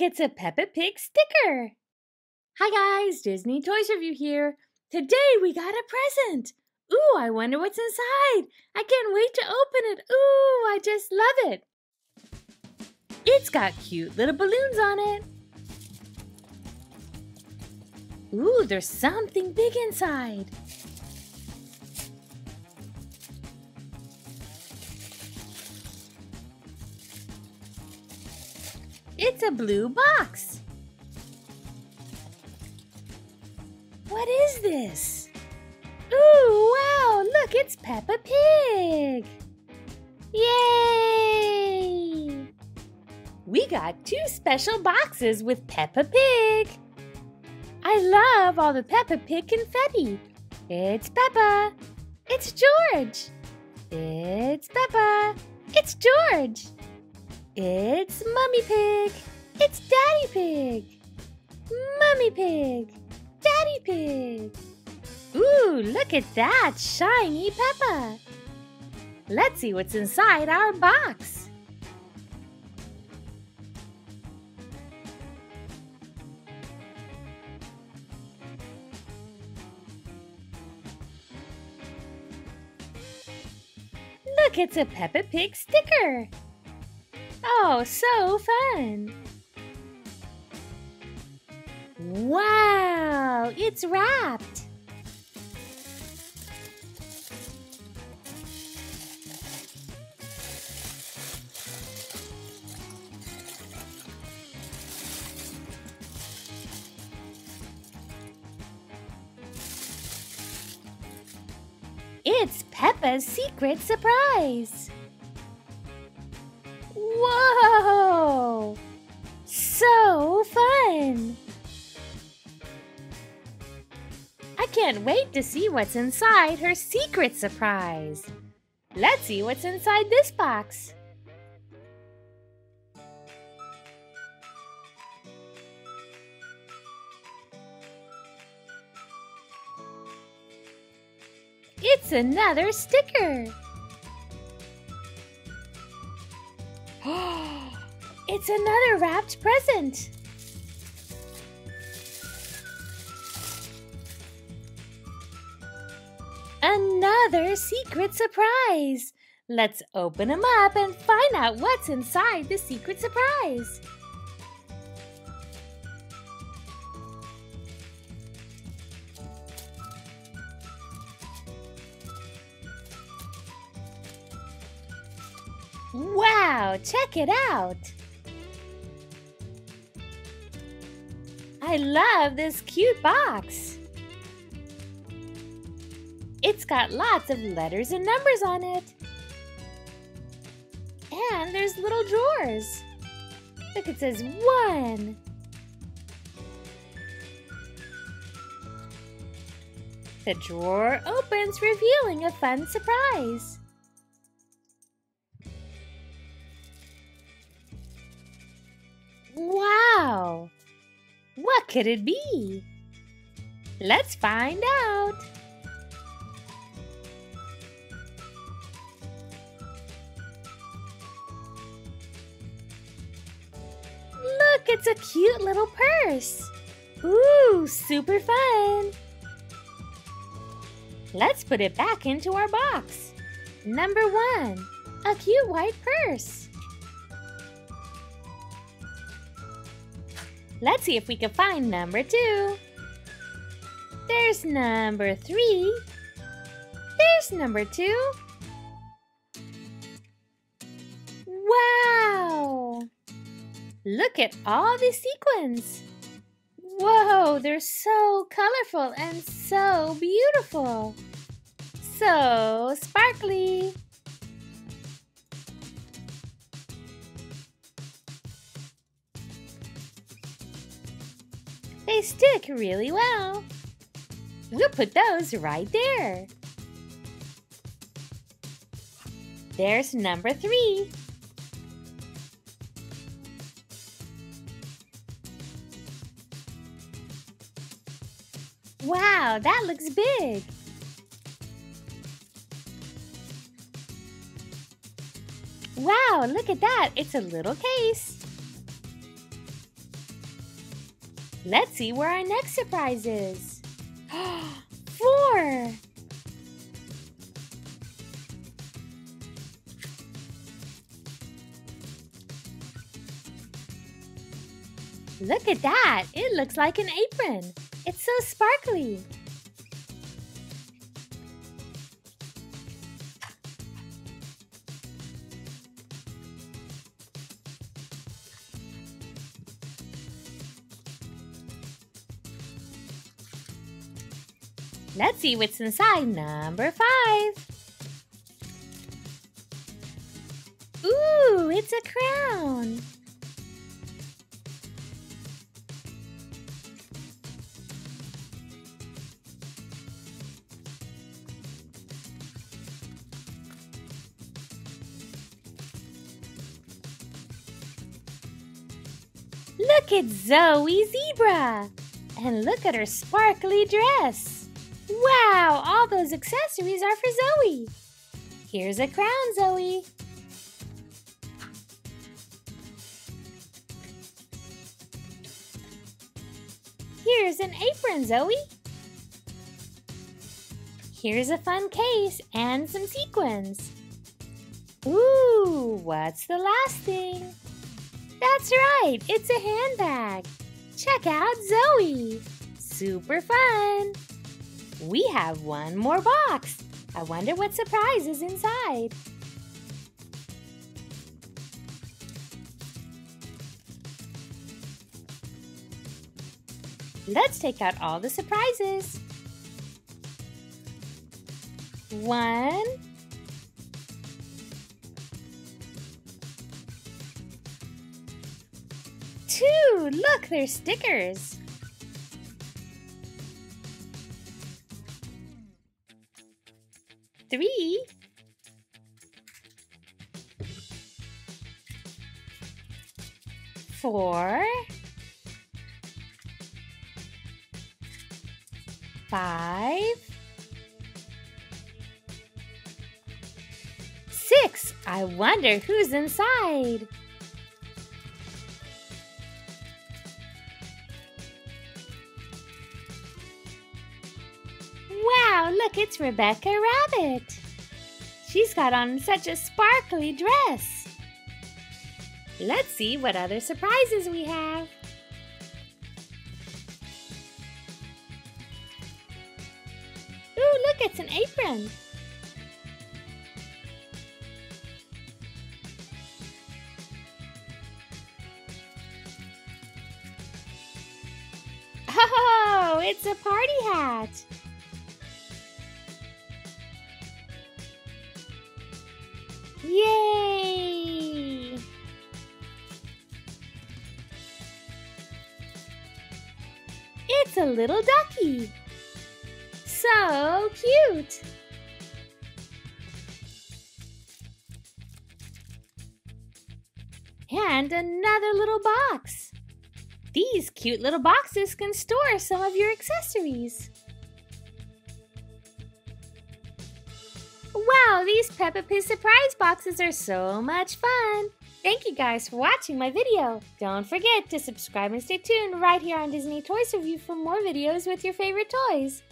Look, it's a Peppa Pig sticker. Hi guys, Disney Toys Review here. Today we got a present. Ooh, I wonder what's inside. I can't wait to open it. Ooh, I just love it. It's got cute little balloons on it. Ooh, there's something big inside. It's a blue box. What is this? Ooh, wow, look, it's Peppa Pig. Yay! We got two special boxes with Peppa Pig. I love all the Peppa Pig confetti. It's Peppa. It's George. It's Peppa. It's George. It's Mummy Pig. It's Daddy Pig. Mummy Pig. Daddy Pig. Ooh, look at that shiny Peppa. Let's see what's inside our box. Look, it's a Peppa Pig sticker. Oh, so fun. Wow, it's wrapped. It's Peppa's secret surprise. Whoa! So fun! I can't wait to see what's inside her secret surprise. Let's see what's inside this box. It's another sticker. It's another wrapped present. Another secret surprise. Let's open them up and find out what's inside the secret surprise. Wow, check it out. I love this cute box. It's got lots of letters and numbers on it. And there's little drawers. Look, it says 1. The drawer opens, revealing a fun surprise. Wow! What could it be? Let's find out! Look, it's a cute little purse! Ooh, super fun! Let's put it back into our box. Number 1, a cute white purse. Let's see if we can find number 2. There's number 3. There's number 2. Wow! Look at all the sequins. Whoa, they're so colorful and so beautiful. So sparkly. They stick really well. We'll put those right there. There's number 3. Wow, that looks big. Wow, look at that. It's a little case. Let's see where our next surprise is. 4! Look at that! It looks like an apron. It's so sparkly. Let's see what's inside number 5. Ooh, it's a crown. Look at Zoey Zebra! And look at her sparkly dress. Wow, all those accessories are for Zoey. Here's a crown, Zoey. Here's an apron, Zoey. Here's a fun case and some sequins. Ooh, what's the last thing? That's right, it's a handbag. Check out Zoey. Super fun. We have one more box. I wonder what surprise is inside. Let's take out all the surprises. 1, 2, look, they're stickers. 3, 4, 5, 6. I wonder who's inside. Wow, look, it's Rebecca Rabbit. She's got on such a sparkly dress. Let's see what other surprises we have. Ooh, look, it's an apron. Oh, it's a party hat. Yay! It's a little ducky. So cute. And another little box. These cute little boxes can store some of your accessories. Wow, these Peppa Pig surprise boxes are so much fun. Thank you guys for watching my video. Don't forget to subscribe and stay tuned right here on Disney Toys Review for more videos with your favorite toys.